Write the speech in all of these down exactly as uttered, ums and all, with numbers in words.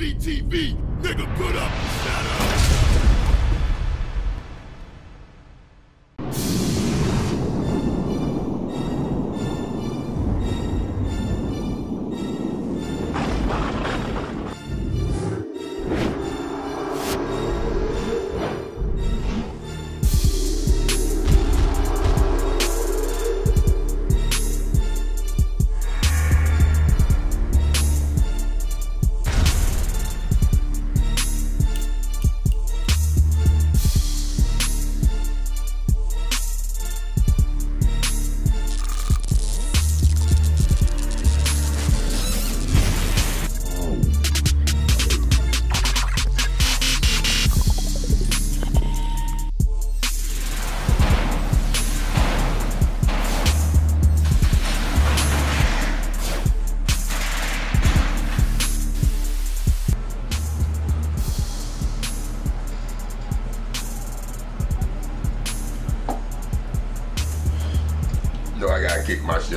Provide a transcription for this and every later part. B T V, nigga, put up the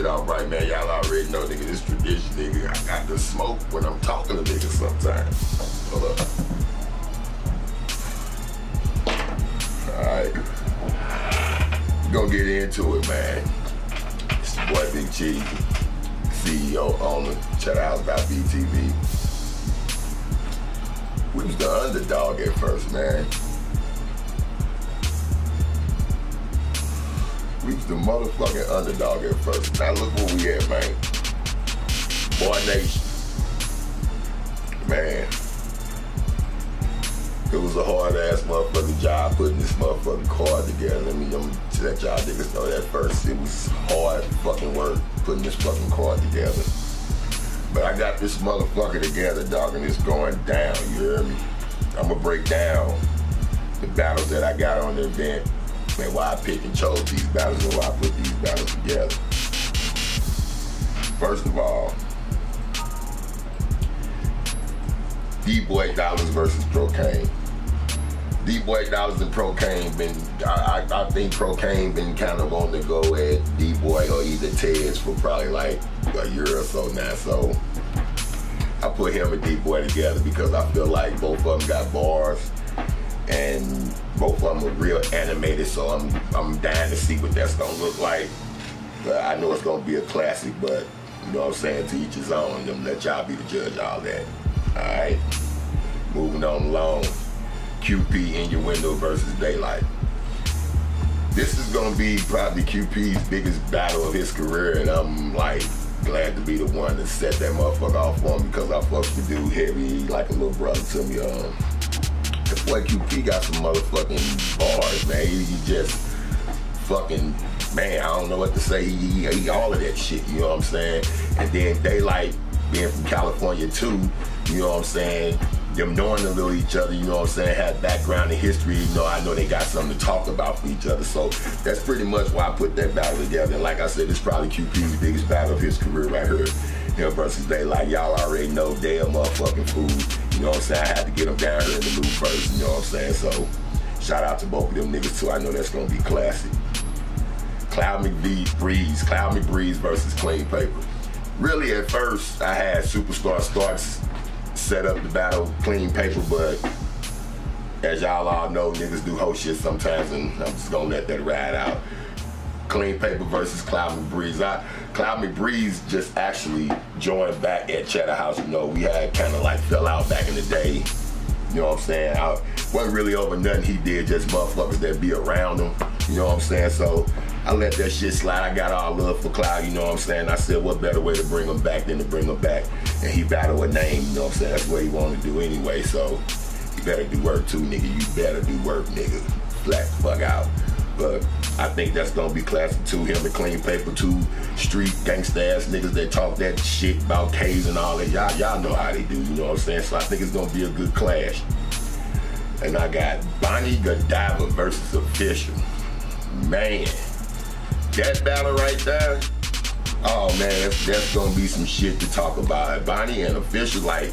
out right, man. Y'all already know, nigga, this tradition, nigga. I got to smoke when I'm talking to niggas sometimes. Hold up. Alright. Gonna get into it, man. It's your boy Big Cheezy, C E O, owner, Cheddahouse by B T V. We was the underdog at first, man. We was the motherfucking underdog at first. Now look where we at, man. BarNation. Man. It was a hard-ass motherfucking job putting this motherfucking card together. Let me, let me let y'all niggas know that first. It was hard fucking work putting this fucking card together. But I got this motherfucker together, dog, and it's going down, you hear me? I'ma break down the battles that I got on the event. Man, why I pick and chose these battles and why I put these battles together. First of all, Dee Boi Dollaz versus Pro Caine. Dee Boi Dollaz and Pro Caine been, I, I, I think Pro Caine been kind of on the go at Dee Boi or either Tez for probably like a year or so now. So I put him and Dee Boi together because I feel like both of them got bars. And both of them are real animated, so I'm I'm dying to see what that's gonna look like. But I know it's gonna be a classic, but you know what I'm saying, to each his own. Them let y'all be the judge, all that. All right, moving on along. Q P Innuendo versus Daylyt. This is gonna be probably Q P's biggest battle of his career, and I'm like glad to be the one that set that motherfucker off for him because I fucks with the dude heavy, like a little brother to me. Um, Boy, Q P got some motherfucking bars, man. He, he just fucking, man, I don't know what to say. He, he, he all of that shit, you know what I'm saying? And then Daylyt, being from California too, you know what I'm saying? Them knowing a little each other, you know what I'm saying? Had background and history, you know, I know they got something to talk about for each other. So that's pretty much why I put that battle together. And like I said, it's probably Q P's biggest battle of his career right here. Him versus Daylyt, y'all already know they a motherfucking fool. You know what I'm saying? I had to get them down here in the loop first, you know what I'm saying? So, shout out to both of them niggas too. I know that's gonna be classic. Kloud MKBreeze, Kloud MKBreeze versus Killaa B. Really, at first, I had Superstar Starks set up the battle, Killaa Paper, but as y'all all know, niggas do whole shit sometimes, and I'm just gonna let that ride out. Killaa Paper versus Kloud MKBreeze. I, Kloud MKBreeze just actually joined back at Cheddahouse. You know, we had kind of like fell out back in the day. You know what I'm saying? I wasn't really over nothing he did, just motherfuckers that be around him. You know what I'm saying? So I let that shit slide. I got all love for Kloud, you know what I'm saying? I said, what better way to bring him back than to bring him back? And he battled a name, you know what I'm saying? That's what he wanted to do anyway. So you better do work too, nigga. You better do work, nigga. Flat the fuck out. But I think that's gonna be classic too. Him and Killaa Paper, two street gangsta ass niggas that talk that shit about K's and all that. Y'all y'all know how they do, you know what I'm saying? So I think it's gonna be a good clash. And I got Bonnie Godiva versus O'fficial. Man, that battle right there, oh man, that's, that's gonna be some shit to talk about. Bonnie and O'fficial, like,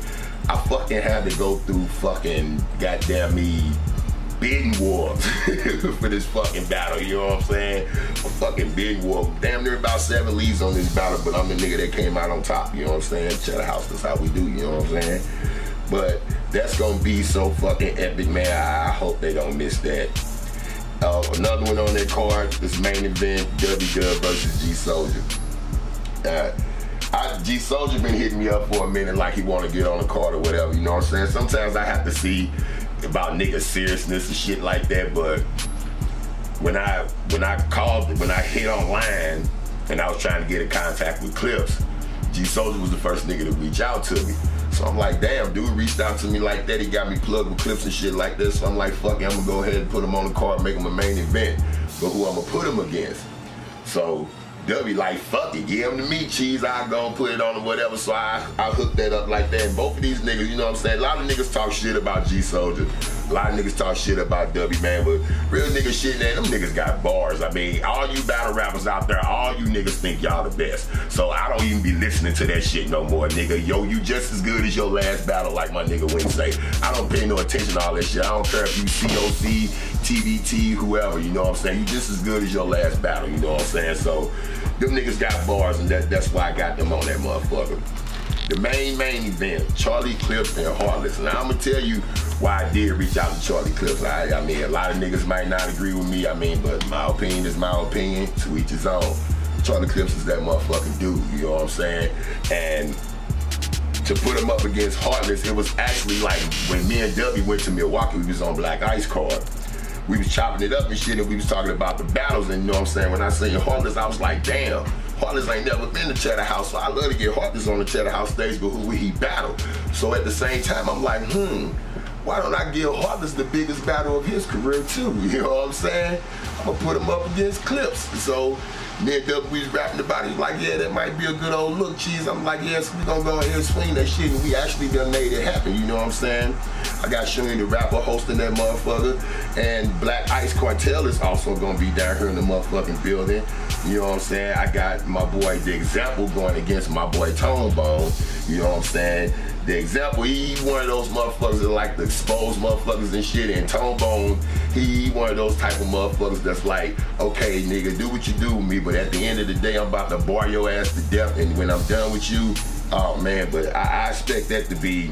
I fucking had to go through fucking goddamn me bidding war for this fucking battle, you know what I'm saying? A fucking bidding war. Damn near about seven leads on this battle, but I'm the nigga that came out on top, you know what I'm saying? Cheddahouse, that's how we do, you know what I'm saying? But that's gonna be so fucking epic, man. I hope they don't miss that. Uh, another one on that card, this main event, W W versus G Souldier. Uh, I, G Souldier been hitting me up for a minute like he wanna get on the card or whatever, you know what I'm saying? Sometimes I have to see about niggas' seriousness and shit like that, but when I when I called, when I hit online and I was trying to get in contact with Clips, G Souldier was the first nigga to reach out to me. So I'm like, damn, dude reached out to me like that. He got me plugged with Clips and shit like this. So I'm like, fuck it, I'm gonna go ahead and put him on the card, make him a main event. But who I'm gonna put him against? So W like, fuck it, give him to me, Cheese. I gonna put it on or whatever. So I, I hooked that up like that. And both of these niggas, you know what I'm saying? A lot of niggas talk shit about G Souldier. A lot of niggas talk shit about W, man. But real niggas shit, man, them niggas got bars. I mean, all you battle rappers out there, all you niggas think y'all the best. So I don't even be listening to that shit no more, nigga. Yo, you just as good as your last battle, like my nigga Wing say. I don't pay no attention to all that shit. I don't care if you C O C, T V T, whoever, you know what I'm saying? You just as good as your last battle, you know what I'm saying? So them niggas got bars, and that, that's why I got them on that motherfucker. The main, main event, Charlie Clips and Heartless. And I'm gonna tell you why I did reach out to Charlie Clips. I, I mean, a lot of niggas might not agree with me, I mean, but my opinion is my opinion, to each his own. Charlie Clips is that motherfucking dude, you know what I'm saying? And to put him up against Heartless, it was actually like when me and W went to Milwaukee, we was on Black Ice Cartel. We was chopping it up and shit, and we was talking about the battles, and you know what I'm saying? When I seen Heartless, I was like, damn, Heartless ain't never been to Cheddahouse, so I love to get Heartless on the Cheddahouse stage, but who would he battle? So at the same time, I'm like, hmm, why don't I give Heartless the biggest battle of his career too? You know what I'm saying? I'm gonna put him up against Clips. So me and W was rapping about it. He was like, yeah, that might be a good old look, Cheese. I'm like, yes, we gonna go ahead and swing that shit, and we actually done made it happen, you know what I'm saying? I got Shooney Da Rapper hosting that motherfucker, and Black Ice Cartel is also gonna be down here in the motherfucking building, you know what I'm saying? I got my boy The Example going against my boy Tone Bone, you know what I'm saying? The Example, he one of those motherfuckers that like to expose motherfuckers and shit, and Tone Bone, he one of those type of motherfuckers that's like, okay, nigga, do what you do with me, but at the end of the day, I'm about to bar your ass to death, and when I'm done with you, oh man, but I, I expect that to be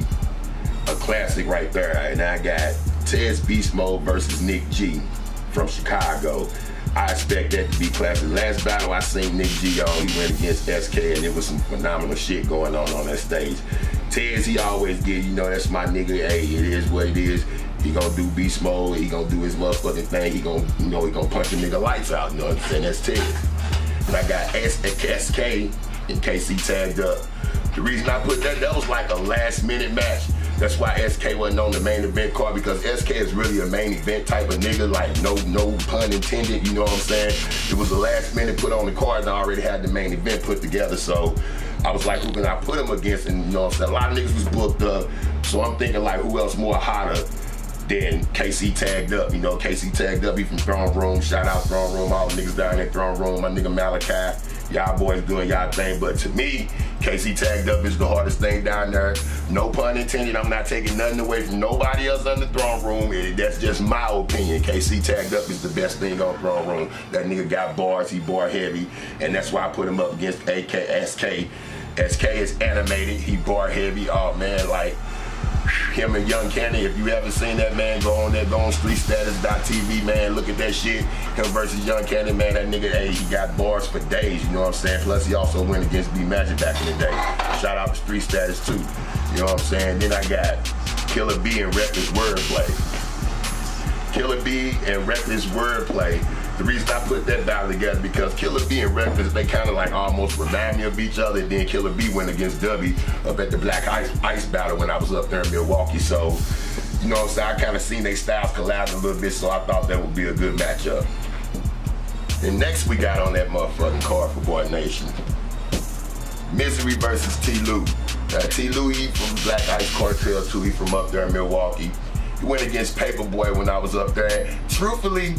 a classic right there. And I got Tez Beastmode versus Nick G from Chicago. I expect that to be classic. Last battle I seen Nick G on, he went against S K, and it was some phenomenal shit going on on that stage. Tez, he always get, you know, that's my nigga, hey, it is what it is. He gonna do Beastmode, he gonna do his motherfucking thing, he gonna, you know, he gonna punch a nigga lights out, you know what I'm saying? That's Tez. And I got S K and Kay C Tagged Up. The reason I put that, that was like a last minute match. That's why S K wasn't on the main event card, because S K is really a main event type of nigga, like no no pun intended, you know what I'm saying? It was the last minute put on the card, and I already had the main event put together, so I was like, who can I put him against? And you know what I'm saying? A lot of niggas was booked up, so I'm thinking like, who else more hotter than Kay C Tagged Up? You know, Kay C Tagged Up, he from Throne Room, shout out Throne Room, all the niggas down there Throne Room, my nigga Malachi. Y'all boys doing y'all thing, but to me, Kay C Tagged Up is the hardest thing down there. No pun intended, I'm not taking nothing away from nobody else on the Throne Room. It, that's just my opinion. Kay C Tagged Up is the best thing on Throne Room. That nigga got bars, he bar heavy, and that's why I put him up against A K S K. S K is animated, he bar heavy, oh man, like, him and Young Kenny, if you haven't seen that, man, go on there, go on street status dot T V, man, look at that shit. Him versus Young Kenny, man, that nigga, hey, he got bars for days, you know what I'm saying? Plus, he also went against B Magic back in the day. Shout out to Street Status, too, you know what I'm saying? Then I got Killaa B and Reckless Wordplay. Killaa B and Reckless Wordplay. The reason I put that battle together because Killaa B and Reckless, they kind of like almost remind me of each other. And then Killaa B went against W up at the Black Ice, Ice battle when I was up there in Milwaukee. So, you know what I'm saying? I kind of seen they styles collab a little bit, so I thought that would be a good matchup. And next we got on that motherfucking card for BarNation, Mizzery versus T Lu. Uh, T Lu, he from Black Ice Cartel too. He from up there in Milwaukee. He went against Paperboi when I was up there. Truthfully,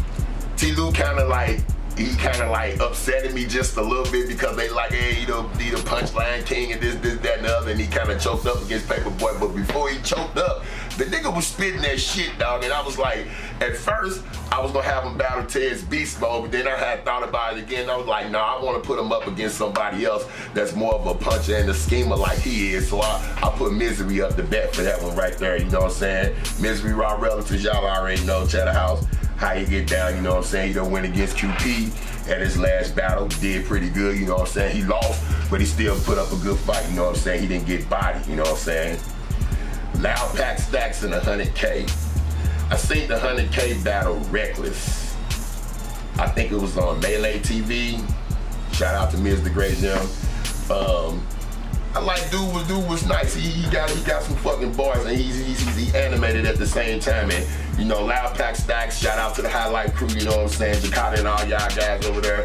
T Lu kind of like, he kind of like upsetting me just a little bit because they like, hey, you know, he the punchline king and this, this, that, and the other, and he kind of choked up against Paperboi. But before he choked up, the nigga was spitting that shit, dog, and I was like, at first, I was gonna have him battle Tez Beastmode, but then I had thought about it again, and I was like, nah, I wanna put him up against somebody else that's more of a puncher and a schemer like he is, so I, I put Mizzery up the bat for that one right there, you know what I'm saying? Mizzery Raw Relatives, y'all already know, Cheddahouse, how he get down, you know what I'm saying? He done went against Q P at his last battle, did pretty good, you know what I'm saying? He lost, but he still put up a good fight, you know what I'm saying? He didn't get bodied, you know what I'm saying? Loud pack stacks in the one hundred K. I seen the one hundred K battle Reckless. I think it was on Melee T V. Shout out to Miz the Great Jim. Um, I like dude was dude was nice. He, he got he got some fucking bars and he's he's, he's animated at the same time. And you know, Loud Pack Stacks. Shout out to the highlight crew. You know what I'm saying? Jakarta and all y'all guys over there.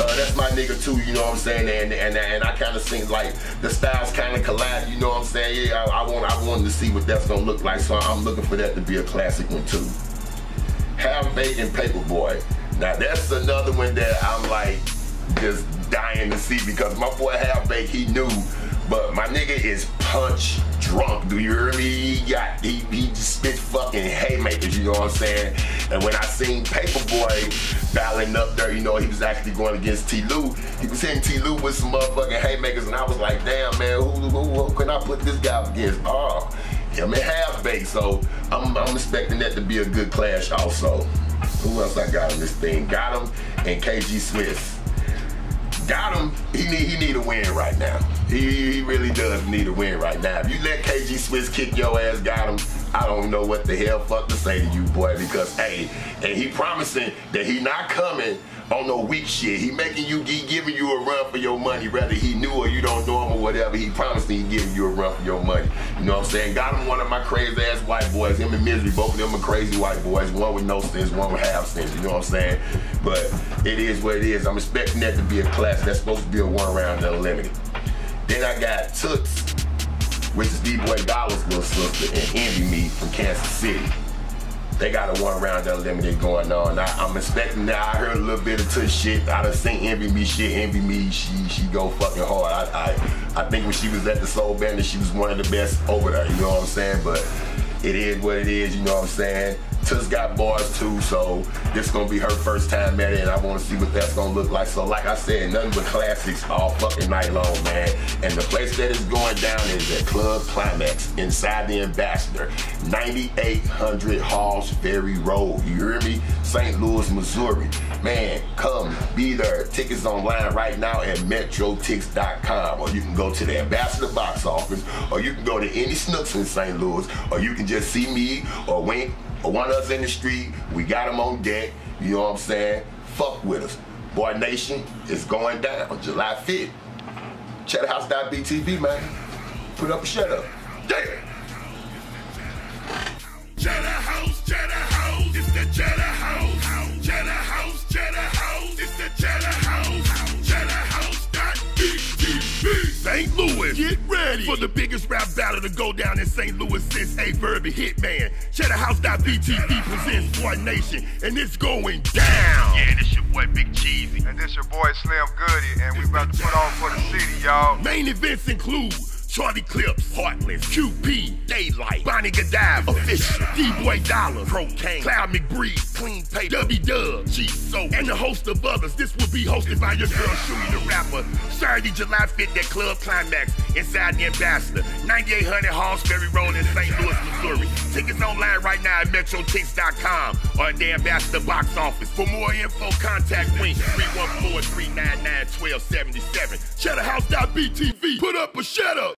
Uh, that's my nigga too, you know what I'm saying, and and, and I kind of think like the styles kind of collide, you know what I'm saying, yeah, I, I, want, I wanted to see what that's going to look like, so I'm looking for that to be a classic one too. Half-Baked and Paperboi, now that's another one that I'm like just dying to see because my boy Half-Baked, he knew, but my nigga is punch drunk, do you hear me? He got, he, he just spit fucking haymakers, you know what I'm saying? And when I seen Paperboi battling up there, you know, he was actually going against T Lu. He was hitting T Lu with some motherfucking haymakers, and I was like, damn, man, who, who, who can I put this guy up against? Oh, him and Half-Baked, so I'm, I'm expecting that to be a good clash also. Who else I got in this thing? Gottem and K G Swiss. Gottem, he need, he need a win right now. He, he really does need a win right now. If you let K G Swiss kick your ass, Gottem, I don't know what the hell fuck to say to you, boy, because, hey, and he promising that he not coming on no weak shit. He making you, he giving you a run for your money, whether he knew or you don't know him or whatever. He promising he giving you a run for your money. You know what I'm saying? Gottem one of my crazy-ass white boys. Him and Mizzery, both of them are crazy white boys. One with no sense, one with half sense, you know what I'm saying? But it is what it is. I'm expecting that to be a class. That's supposed to be a one-round unlimited. Then I got Toots, which is Dee Boi Dollaz little sister, and Envii Me from Kansas City. They got a one-round unlimited going on. I, I'm expecting that. I heard a little bit of Toots shit. I done seen Envii Me shit. Envii Me, she she go fucking hard. I, I I think when she was at the Soul Bandit, she was one of the best over there. You know what I'm saying? But it is what it is. You know what I'm saying? Toots got bars too, so this gonna be her first time at it, and I wanna see what that's gonna look like. So like I said, nothing but classics all fucking night long, man. And the place that is going down is at Club Climax, inside the Ambassador, ninety-eight hundred Halls Ferry Road, you hear me? Saint Louis, Missouri. Man, come, be there. Tickets online right now at metro tix dot com, or you can go to the Ambassador box office, or you can go to any Snooks in Saint Louis, or you can just see me, or Wink, or one of us in the street. We got them on deck, you know what I'm saying? Fuck with us. BarNation is going down July fifth. Cheddahouse dot B T V, man. Put up a shut up. Yeah! Cheddahouse, Cheddahouse, it's the Cheddahouse. Cheddahouse, Cheddahouse, it's the Cheddahouse. Cheddahouse dot B T V. Saint Louis, get ready for the biggest rap battle to go down in Saint Louis since A-Verb and Hitman. Cheddahouse dot B T V presents BarNation, and it's going down. Yeah, this your boy Big Cheezy. And this your boy Slim Goody, and we about to put on for the city, y'all. Main events include Charlie Clips, Heartless, Q P, Daylyt, Bonnie Godiva, O'fficial, Dee Boi Dollaz, Pro Caine, Kloud MKBreeze, Qleen Paper, W-Dub, G Souldier, and a host of others. This will be hosted by your girl Shooney Da Rapper, Saturday, July fifth at Club Climax, inside the Ambassador, ninety-eight hundred Halls Ferry Road in Saint Louis, Missouri. Tickets online right now at metro tix dot com or at the Ambassador box office. For more info, contact Wink, three one four, three nine nine, one two seven seven. Cheddahouse dot B T V, put up a shut up.